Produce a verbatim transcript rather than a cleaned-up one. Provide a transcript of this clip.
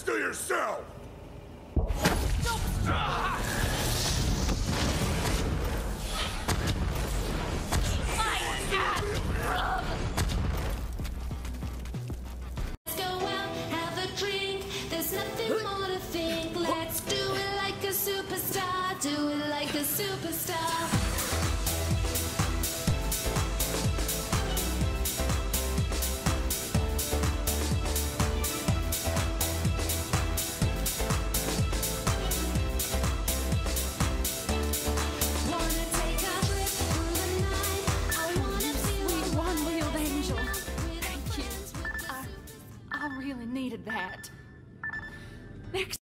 hands to yourself! Let's go out, have a drink. There's nothing more to think. Let's do it like a superstar. Do it like a superstar. Needed that. Next